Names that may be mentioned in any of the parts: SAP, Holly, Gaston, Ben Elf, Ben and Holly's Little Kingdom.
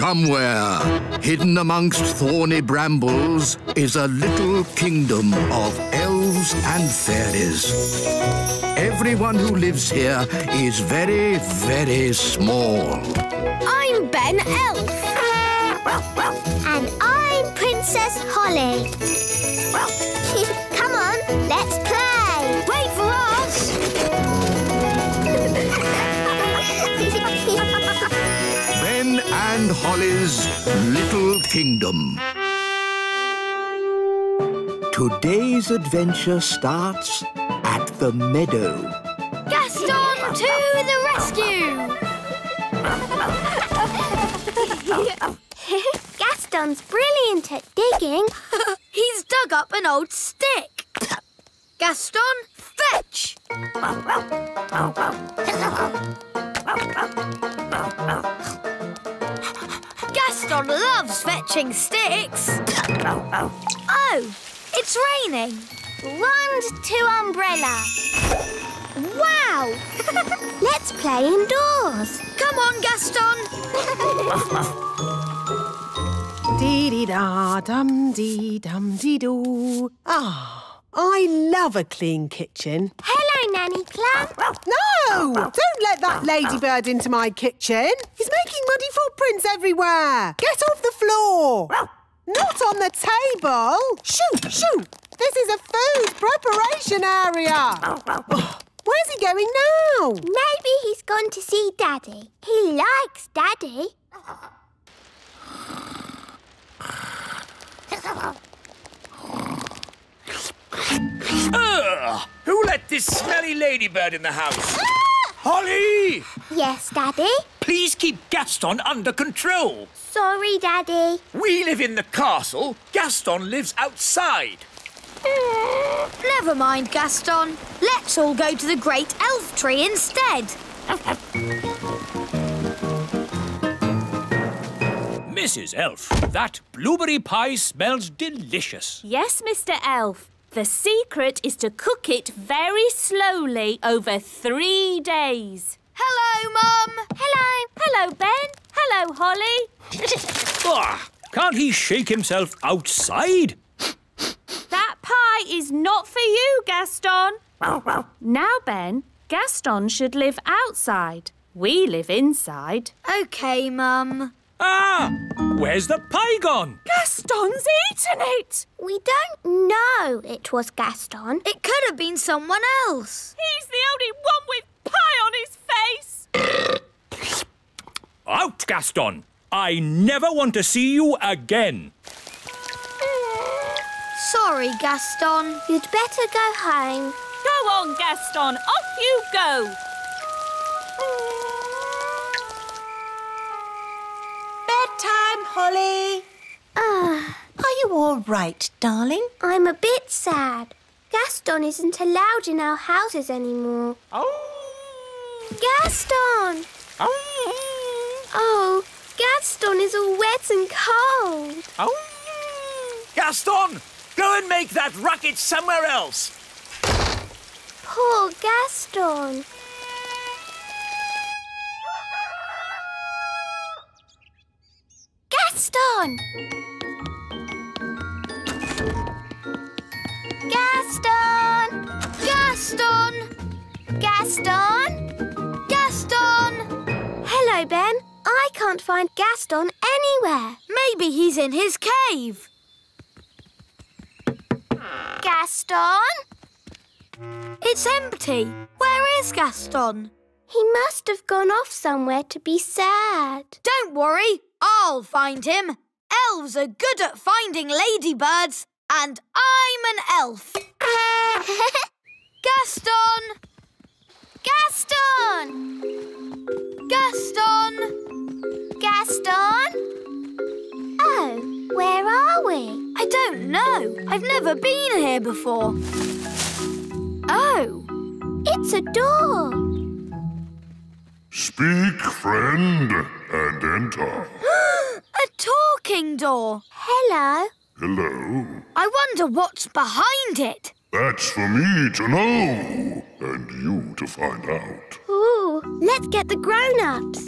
Somewhere, hidden amongst thorny brambles, is a little kingdom of elves and fairies. Everyone who lives here is very, very small. I'm Ben Elf. And I'm Princess Holly. Come on, let's play. Wait for us. Ben and Holly's Little Kingdom. Today's adventure starts at the meadow. Gaston to the rescue! Gaston's brilliant at digging. He's dug up an old stick. Gaston, fetch! Gaston loves fetching sticks. Oh, it's raining. Round to umbrella. Wow! Let's play indoors. Come on, Gaston. Dee-dee-da-dum, dee-dum-dee-doo. Ah, I love a clean kitchen. Hello, Nanny Plum. No! Don't let that ladybird into my kitchen. He's making muddy footprints everywhere. Get off the floor. Not on the table. Shoo, shoo. This is a food preparation area. Where's he going now? Maybe he's gone to see Daddy. He likes Daddy. Who let this smelly ladybird in the house? Holly! Yes, Daddy? Please keep Gaston under control. Sorry, Daddy. We live in the castle. Gaston lives outside. Never mind, Gaston. Let's all go to the great elf tree instead. Mrs. Elf, that blueberry pie smells delicious. Yes, Mr. Elf. The secret is to cook it very slowly over 3 days. Hello, Mum. Hello. Hello, Ben. Hello, Holly. Can't he shake himself outside? That pie is not for you, Gaston. Now, Ben, Gaston should live outside. We live inside. OK, Mum. Ah! Where's the pie gone? Gaston's eaten it! We don't know it was Gaston. It could have been someone else. He's the only one with pie on his face. Out, Gaston. I never want to see you again. Sorry, Gaston. You'd better go home. Go on, Gaston. Off you go. Bedtime, Holly. Are you all right, darling? I'm a bit sad. Gaston isn't allowed in our houses anymore. Oh! Gaston! Oh, Gaston is all wet and cold. Oh! Gaston! Go and make that racket somewhere else. Poor Gaston. Gaston! Gaston! Gaston! Gaston! Gaston! Hello, Ben. I can't find Gaston anywhere. Maybe he's in his cave. Gaston? It's empty. Where is Gaston? He must have gone off somewhere to be sad. Don't worry, I'll find him. Elves are good at finding ladybirds, and I'm an elf. Gaston! Gaston! Gaston! Gaston! Oh, where are we? I don't know. I've never been here before. Oh. It's a door. Speak, friend, and enter. A talking door. Hello. Hello. I wonder what's behind it. That's for me to know, and you to find out. Ooh, let's get the grown-ups.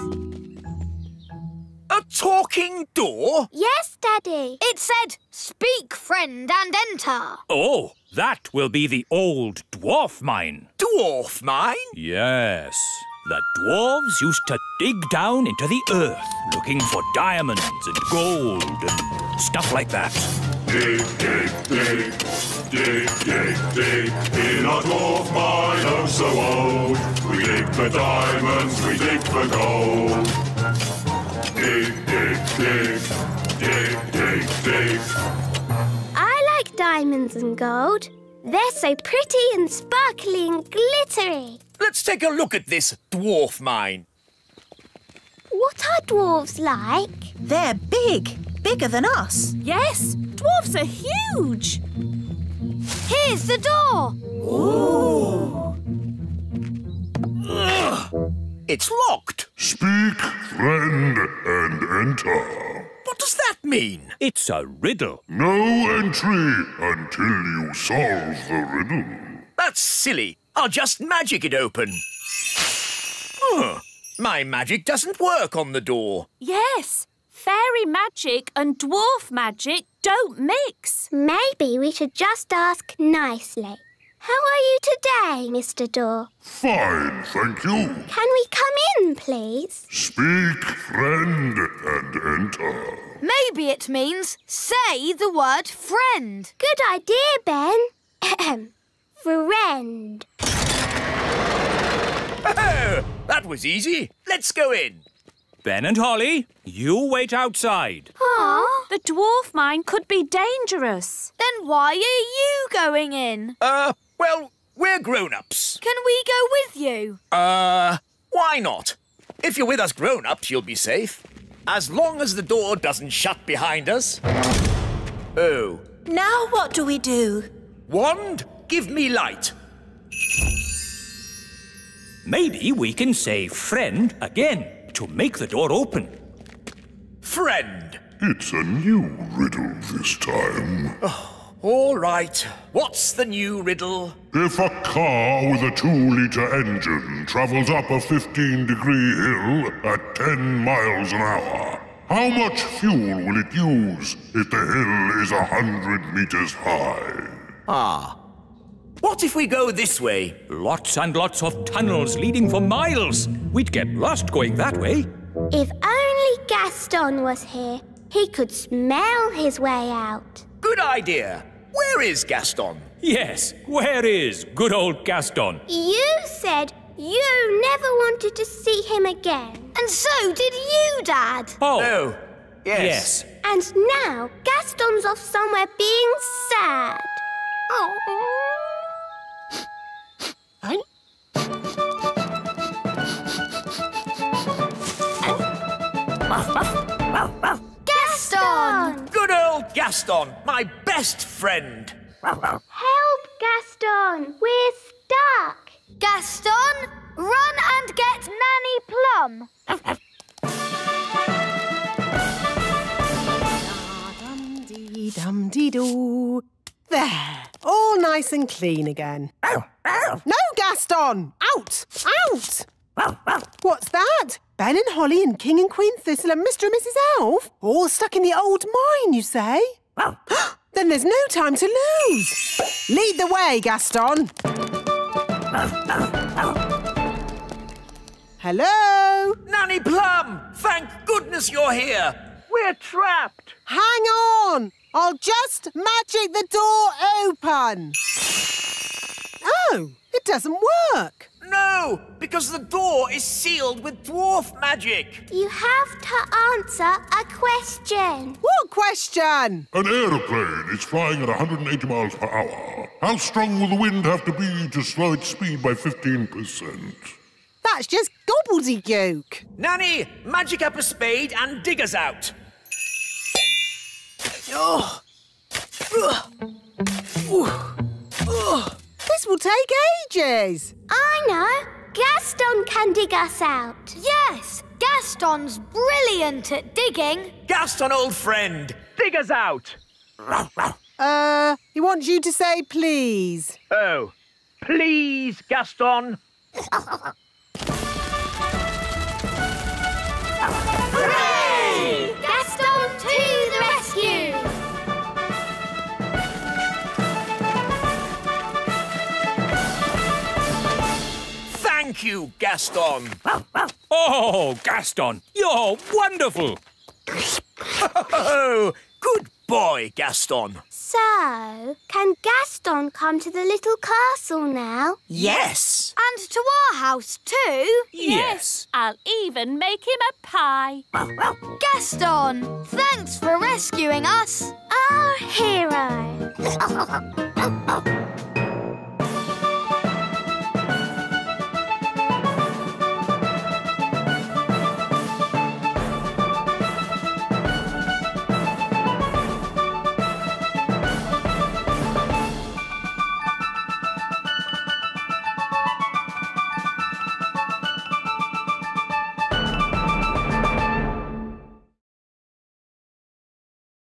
A talking door? Yes, Daddy. It said, speak, friend, and enter. Oh, that will be the old dwarf mine. Dwarf mine? Yes. The dwarves used to dig down into the earth looking for diamonds and gold and stuff like that. Dig, dig, dig, dig, dig, dig, in our dwarf mine oh so old. We dig for diamonds, we dig for gold. Dig, dig, dig, dig, dig, dig. I like diamonds and gold. They're so pretty and sparkly and glittery. Let's take a look at this dwarf mine. What are dwarves like? They're big, bigger than us. Yes, dwarves are huge. Here's the door. Ooh. Ugh, it's locked. Speak, friend, and enter. What does that mean? It's a riddle. No entry until you solve the riddle. That's silly. I'll just magic it open. My magic doesn't work on the door. Yes, fairy magic and dwarf magic don't mix. Maybe we should just ask nicely. How are you today, Mr. Door? Fine, thank you. Can we come in, please? Speak, friend, and enter. Maybe it means say the word friend. Good idea, Ben. Friend. Oh, that was easy. Let's go in. Ben and Holly, you wait outside. Aww. The dwarf mine could be dangerous. Then why are you going in? Well, we're grown-ups. Can we go with you? Why not? If you're with us grown-ups, you'll be safe. As long as the door doesn't shut behind us. Oh. Now what do we do? Wand? Give me light. Maybe we can say friend again to make the door open. Friend. It's a new riddle this time. Oh, all right. What's the new riddle? If a car with a 2-litre engine travels up a 15-degree hill at 10 miles an hour, how much fuel will it use if the hill is 100 metres high? Ah. What if we go this way? Lots and lots of tunnels leading for miles. We'd get lost going that way. If only Gaston was here, he could smell his way out. Good idea. Where is Gaston? Yes, where is good old Gaston? You said you never wanted to see him again. And so did you, Dad. Oh. Yes. And now Gaston's off somewhere being sad. Oh. Gaston! Good old Gaston, my best friend. Help, Gaston, we're stuck. Gaston, run and get Nanny Plum. Dum-dee-dum-dee-doo. There, all nice and clean again. No, Gaston, out, out. What's that? Ben and Holly and King and Queen Thistle and Mr and Mrs Elf all stuck in the old mine, you say? Then there's no time to lose. Lead the way, Gaston. Hello? Nanny Plum, thank goodness you're here. We're trapped. Hang on. I'll just magic the door open. Oh, it doesn't work. No, because the door is sealed with dwarf magic. You have to answer a question. What question? An aeroplane is flying at 180 miles per hour. How strong will the wind have to be to slow its speed by 15%? That's just gobbledygook. Nanny, magic up a spade and dig us out. Oh. This will take ages. I know. Gaston can dig us out. Yes, Gaston's brilliant at digging. Gaston, old friend, dig us out. He wants you to say please. Oh, please, Gaston. Hooray! Thank you, Gaston. Oh, Gaston, you're wonderful. Oh, good boy, Gaston. So, can Gaston come to the little castle now? Yes. And to our house too? Yes. I'll even make him a pie. Gaston, thanks for rescuing us. Our hero.